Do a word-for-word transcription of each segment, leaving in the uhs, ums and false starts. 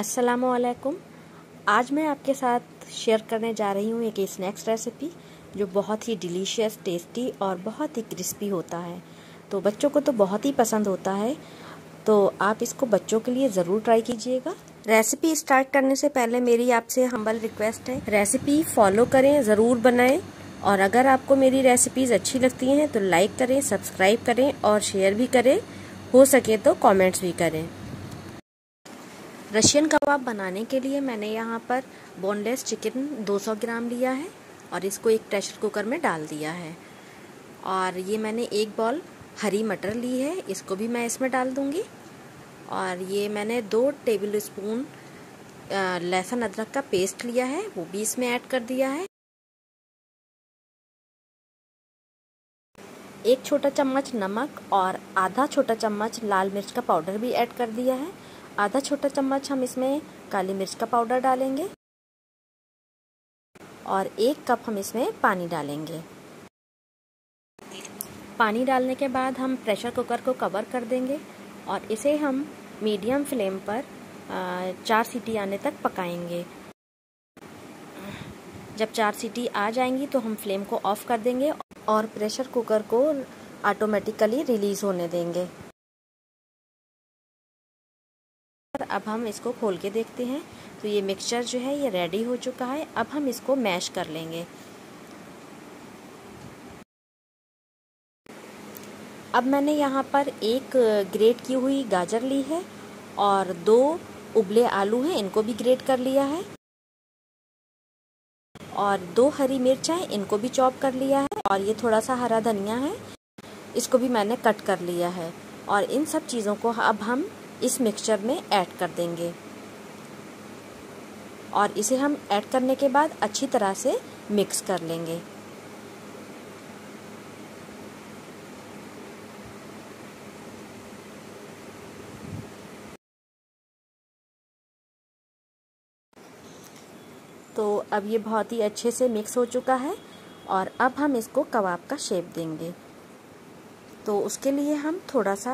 अस्सलामुअलैकुम। आज मैं आपके साथ शेयर करने जा रही हूँ एक स्नैक्स रेसिपी जो बहुत ही डिलीशियस, टेस्टी और बहुत ही क्रिस्पी होता है। तो बच्चों को तो बहुत ही पसंद होता है, तो आप इसको बच्चों के लिए ज़रूर ट्राई कीजिएगा। रेसिपी स्टार्ट करने से पहले मेरी आपसे हम्बल रिक्वेस्ट है, रेसिपी फॉलो करें, ज़रूर बनाएँ। और अगर आपको मेरी रेसिपीज़ अच्छी लगती हैं तो लाइक करें, सब्सक्राइब करें और शेयर भी करें, हो सके तो कॉमेंट्स भी करें। रशियन कबाब बनाने के लिए मैंने यहाँ पर बोनलेस चिकन दो सौ ग्राम लिया है और इसको एक प्रेशर कुकर में डाल दिया है। और ये मैंने एक बॉल हरी मटर ली है, इसको भी मैं इसमें डाल दूँगी। और ये मैंने दो टेबल स्पून लहसुन अदरक का पेस्ट लिया है, वो भी इसमें ऐड कर दिया है। एक छोटा चम्मच नमक और आधा छोटा चम्मच लाल मिर्च का पाउडर भी ऐड कर दिया है। आधा छोटा चम्मच हम इसमें काली मिर्च का पाउडर डालेंगे और एक कप हम इसमें पानी डालेंगे। पानी डालने के बाद हम प्रेशर कुकर को कवर कर देंगे और इसे हम मीडियम फ्लेम पर चार सीटी आने तक पकाएंगे। जब चार सीटी आ जाएंगी तो हम फ्लेम को ऑफ कर देंगे और प्रेशर कुकर को ऑटोमेटिकली रिलीज़ होने देंगे। अब हम इसको खोल के देखते हैं तो ये मिक्सचर जो है ये रेडी हो चुका है। अब हम इसको मैश कर लेंगे। अब मैंने यहाँ पर एक ग्रेट की हुई गाजर ली है और दो उबले आलू हैं, इनको भी ग्रेट कर लिया है। और दो हरी मिर्च हैं, इनको भी चॉप कर लिया है। और ये थोड़ा सा हरा धनिया है, इसको भी मैंने कट कर लिया है। और इन सब चीज़ों को अब हम इस मिक्सचर में ऐड कर देंगे और इसे हम ऐड करने के बाद अच्छी तरह से मिक्स कर लेंगे। तो अब ये बहुत ही अच्छे से मिक्स हो चुका है और अब हम इसको कबाब का शेप देंगे। तो उसके लिए हम थोड़ा सा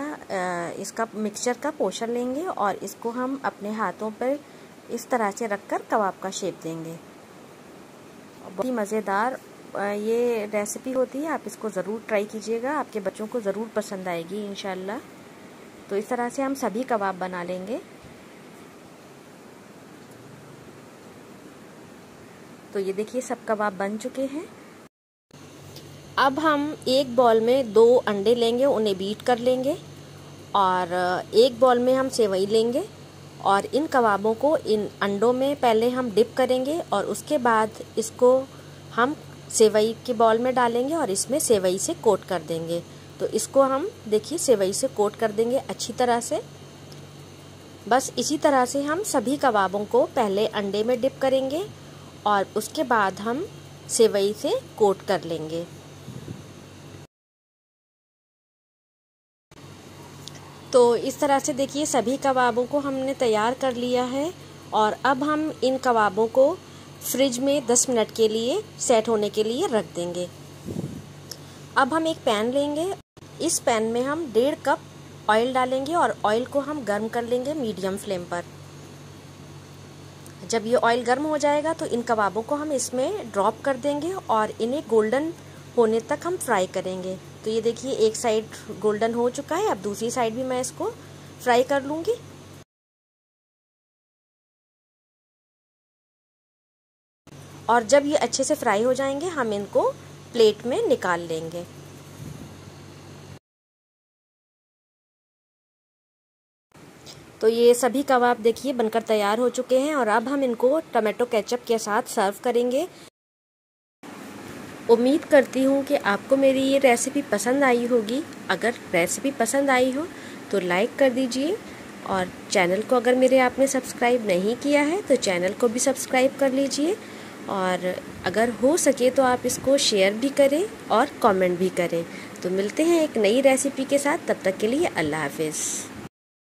इसका मिक्सचर का पोर्शन लेंगे और इसको हम अपने हाथों पर इस तरह से रखकर कबाब का शेप देंगे। बहुत ही मज़ेदार ये रेसिपी होती है, आप इसको ज़रूर ट्राई कीजिएगा, आपके बच्चों को ज़रूर पसंद आएगी इंशाल्लाह। तो इस तरह से हम सभी कबाब बना लेंगे। तो ये देखिए सब कबाब बन चुके हैं। अब हम एक बॉल में दो अंडे लेंगे, उन्हें बीट कर लेंगे और एक बॉल में हम सेवई लेंगे और इन कबाबों को इन अंडों में पहले हम डिप करेंगे और उसके बाद इसको हम सेवई के बॉल में डालेंगे और इसमें सेवई से कोट कर देंगे। तो इसको हम देखिए सेवई से कोट कर देंगे अच्छी तरह से। बस इसी तरह से हम सभी कबाबों को पहले अंडे में डिप करेंगे और उसके बाद हम सेवई से कोट कर लेंगे। तो इस तरह से देखिए सभी कबाबों को हमने तैयार कर लिया है और अब हम इन कबाबों को फ्रिज में दस मिनट के लिए सेट होने के लिए रख देंगे। अब हम एक पैन लेंगे, इस पैन में हम डेढ़ कप ऑयल डालेंगे और ऑयल को हम गर्म कर लेंगे मीडियम फ्लेम पर। जब ये ऑयल गर्म हो जाएगा तो इन कबाबों को हम इसमें ड्रॉप कर देंगे और इन्हें गोल्डन होने तक हम फ्राई करेंगे। तो ये देखिए एक साइड गोल्डन हो चुका है, अब दूसरी साइड भी मैं इसको फ्राई कर लूँगी। और जब ये अच्छे से फ्राई हो जाएंगे हम इनको प्लेट में निकाल लेंगे। तो ये सभी कबाब देखिए बनकर तैयार हो चुके हैं और अब हम इनको टमाटो केचप के साथ सर्व करेंगे। उम्मीद करती हूँ कि आपको मेरी ये रेसिपी पसंद आई होगी। अगर रेसिपी पसंद आई हो तो लाइक कर दीजिए और चैनल को अगर मेरे आपने सब्सक्राइब नहीं किया है तो चैनल को भी सब्सक्राइब कर लीजिए। और अगर हो सके तो आप इसको शेयर भी करें और कमेंट भी करें। तो मिलते हैं एक नई रेसिपी के साथ, तब तक के लिए अल्लाह हाफिज़।